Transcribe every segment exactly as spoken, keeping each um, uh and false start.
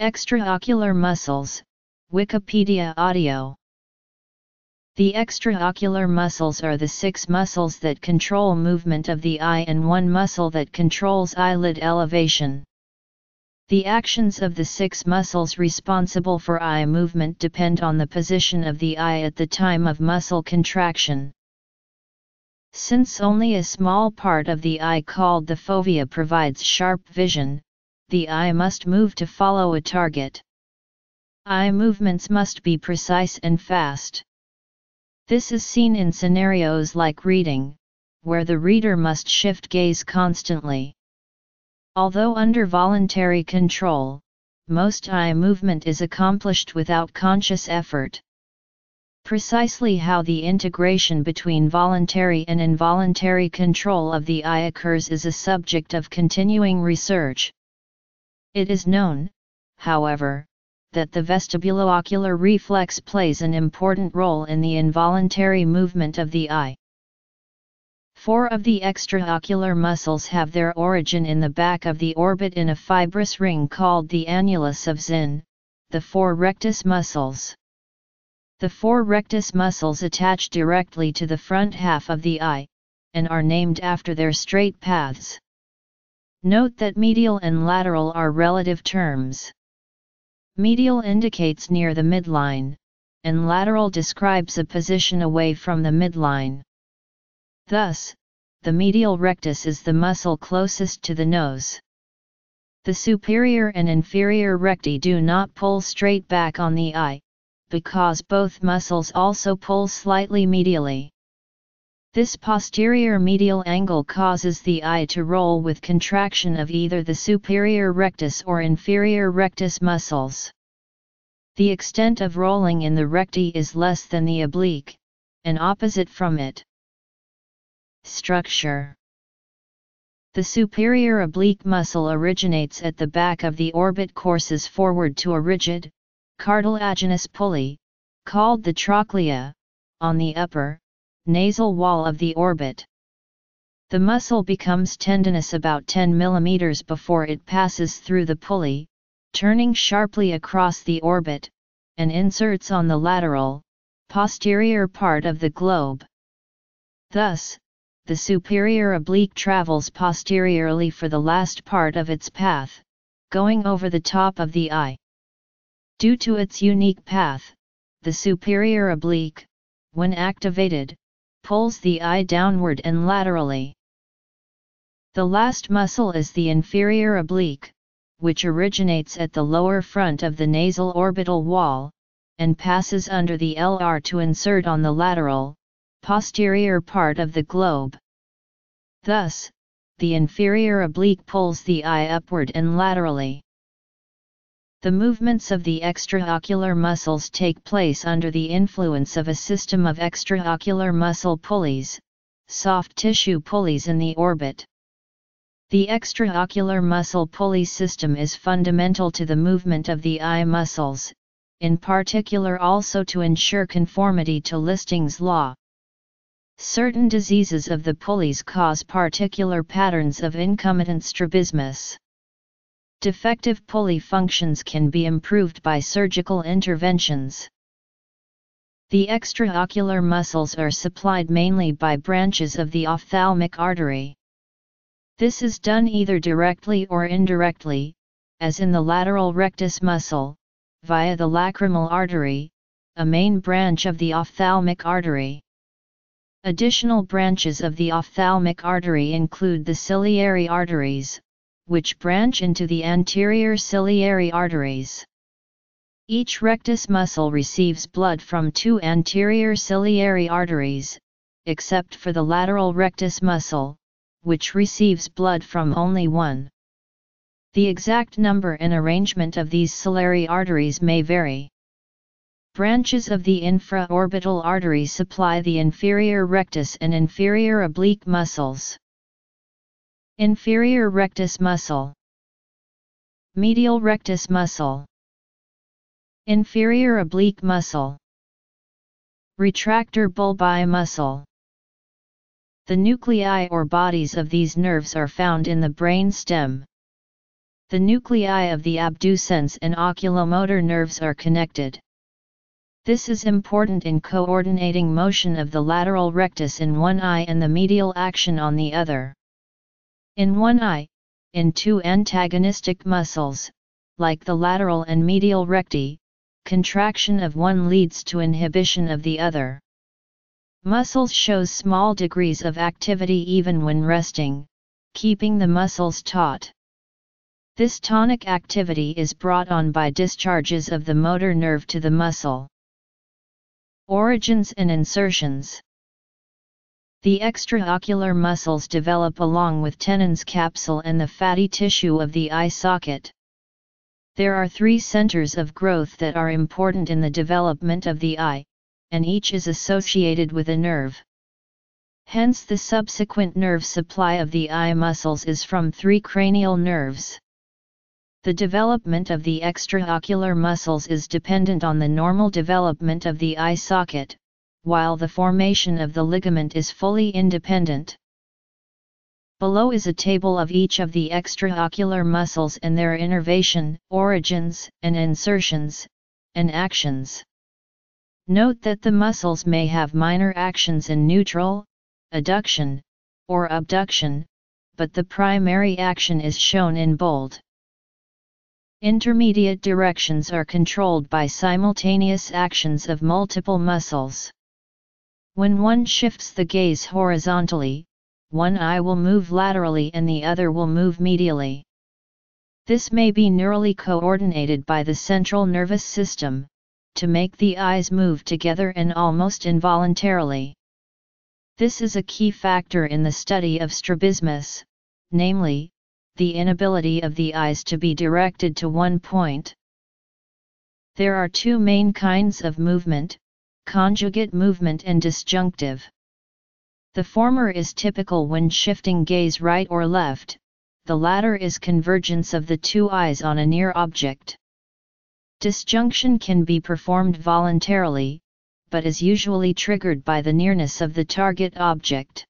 Extraocular muscles, Wikipedia audio. The extraocular muscles are the six muscles that control movement of the eye and one muscle that controls eyelid elevation. The actions of the six muscles responsible for eye movement depend on the position of the eye at the time of muscle contraction. Since only a small part of the eye called the fovea provides sharp vision, the eye must move to follow a target. Eye movements must be precise and fast. This is seen in scenarios like reading, where the reader must shift gaze constantly. Although under voluntary control, most eye movement is accomplished without conscious effort. Precisely how the integration between voluntary and involuntary control of the eye occurs is a subject of continuing research. It is known, however, that the vestibuloocular reflex plays an important role in the involuntary movement of the eye. Four of the extraocular muscles have their origin in the back of the orbit in a fibrous ring called the annulus of Zinn, the four rectus muscles. The four rectus muscles attach directly to the front half of the eye, and are named after their straight paths. Note that medial and lateral are relative terms. Medial indicates near the midline, and lateral describes a position away from the midline. Thus, the medial rectus is the muscle closest to the nose. The superior and inferior recti do not pull straight back on the eye, because both muscles also pull slightly medially. This posterior medial angle causes the eye to roll with contraction of either the superior rectus or inferior rectus muscles. The extent of rolling in the recti is less than the oblique, and opposite from it. Structure. The superior oblique muscle originates at the back of the orbit, courses forward to a rigid, cartilaginous pulley, called the trochlea, on the upper, nasal wall of the orbit. The muscle becomes tendinous about ten millimeters before it passes through the pulley, turning sharply across the orbit, and inserts on the lateral, posterior part of the globe. Thus, the superior oblique travels posteriorly for the last part of its path, going over the top of the eye. Due to its unique path, the superior oblique, when activated, pulls the eye downward and laterally. The last muscle is the inferior oblique, which originates at the lower front of the nasal orbital wall, and passes under the L R to insert on the lateral, posterior part of the globe. Thus, the inferior oblique pulls the eye upward and laterally. The movements of the extraocular muscles take place under the influence of a system of extraocular muscle pulleys, soft tissue pulleys in the orbit. The extraocular muscle pulley system is fundamental to the movement of the eye muscles, in particular also to ensure conformity to Listing's law. Certain diseases of the pulleys cause particular patterns of concomitant strabismus. Defective pulley functions can be improved by surgical interventions. The extraocular muscles are supplied mainly by branches of the ophthalmic artery. This is done either directly or indirectly, as in the lateral rectus muscle, via the lacrimal artery, a main branch of the ophthalmic artery. Additional branches of the ophthalmic artery include the ciliary arteries, which branch into the anterior ciliary arteries. Each rectus muscle receives blood from two anterior ciliary arteries, except for the lateral rectus muscle, which receives blood from only one. The exact number and arrangement of these ciliary arteries may vary. Branches of the infraorbital artery supply the inferior rectus and inferior oblique muscles. Inferior rectus muscle, medial rectus muscle, inferior oblique muscle, retractor bulbi muscle. The nuclei or bodies of these nerves are found in the brain stem. the nuclei of the abducens and oculomotor nerves are connected. This is important in coordinating motion of the lateral rectus in one eye and the medial action on the other. In one eye, in two antagonistic muscles, like the lateral and medial recti, contraction of one leads to inhibition of the other. Muscles show small degrees of activity even when resting, keeping the muscles taut. This tonic activity is brought on by discharges of the motor nerve to the muscle. Origins and insertions. The extraocular muscles develop along with Tenon's capsule and the fatty tissue of the eye socket. There are three centers of growth that are important in the development of the eye, and each is associated with a nerve. Hence the subsequent nerve supply of the eye muscles is from three cranial nerves. The development of the extraocular muscles is dependent on the normal development of the eye socket, while the formation of the ligament is fully independent. Below is a table of each of the extraocular muscles and their innervation, origins, and insertions, and actions. Note that the muscles may have minor actions in neutral, adduction, or abduction, but the primary action is shown in bold. Intermediate directions are controlled by simultaneous actions of multiple muscles. When one shifts the gaze horizontally, one eye will move laterally and the other will move medially. This may be neurally coordinated by the central nervous system, to make the eyes move together and almost involuntarily. This is a key factor in the study of strabismus, namely, the inability of the eyes to be directed to one point. There are two main kinds of movement, conjugate movement and disjunctive. The former is typical when shifting gaze right or left, the latter is convergence of the two eyes on a near object. Disjunction can be performed voluntarily, but is usually triggered by the nearness of the target object.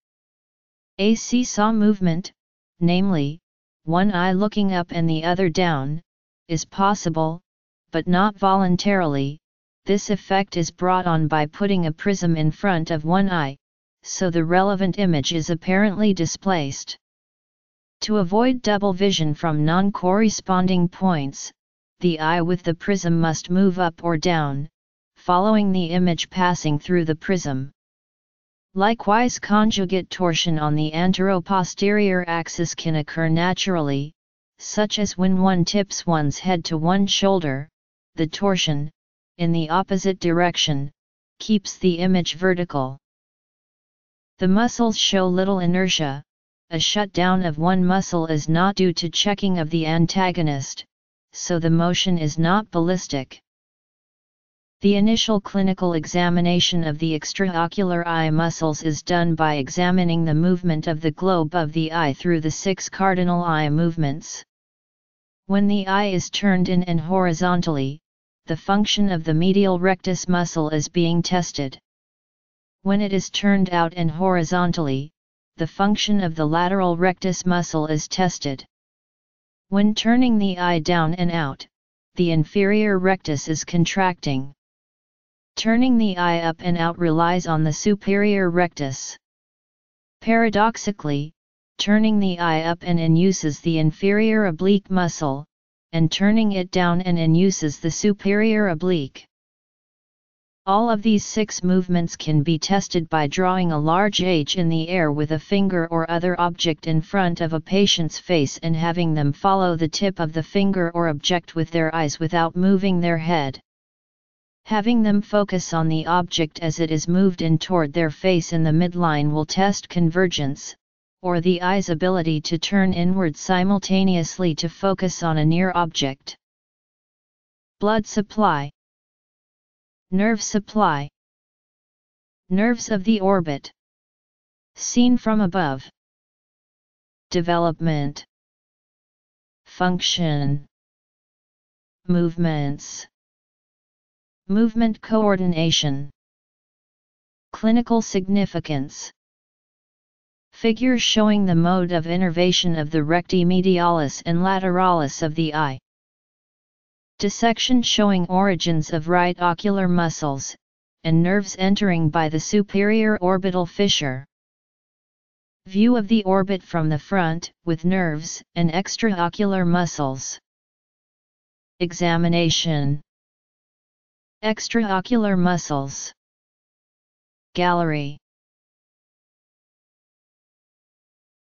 A seesaw movement, namely, one eye looking up and the other down, is possible, but not voluntarily. This effect is brought on by putting a prism in front of one eye, so the relevant image is apparently displaced. To avoid double vision from non-corresponding points, the eye with the prism must move up or down, following the image passing through the prism. Likewise, conjugate torsion on the anteroposterior axis can occur naturally, such as when one tips one's head to one shoulder. The torsion, in the opposite direction, keeps the image vertical. The muscles show little inertia. A shutdown of one muscle is not due to checking of the antagonist, so the motion is not ballistic. The initial clinical examination of the extraocular eye muscles is done by examining the movement of the globe of the eye through the six cardinal eye movements. When the eye is turned in and horizontally, the function of the medial rectus muscle is being tested. When it is turned out and horizontally, the function of the lateral rectus muscle is tested. When turning the eye down and out, the inferior rectus is contracting. Turning the eye up and out relies on the superior rectus. Paradoxically, turning the eye up and in uses the inferior oblique muscle, and turning it down and in uses the superior oblique. All of these six movements can be tested by drawing a large H in the air with a finger or other object in front of a patient's face and having them follow the tip of the finger or object with their eyes without moving their head. Having them focus on the object as it is moved in toward their face in the midline will test convergence, or the eye's ability to turn inward simultaneously to focus on a near object. Blood supply. Nerve supply. Nerves of the orbit. Seen from above. Development. Function. Movements. Movement coordination. Clinical significance. Figures showing the mode of innervation of the recti medialis and lateralis of the eye. Dissection showing origins of right ocular muscles, and nerves entering by the superior orbital fissure. View of the orbit from the front, with nerves and extraocular muscles. Examination. Extraocular muscles. Gallery.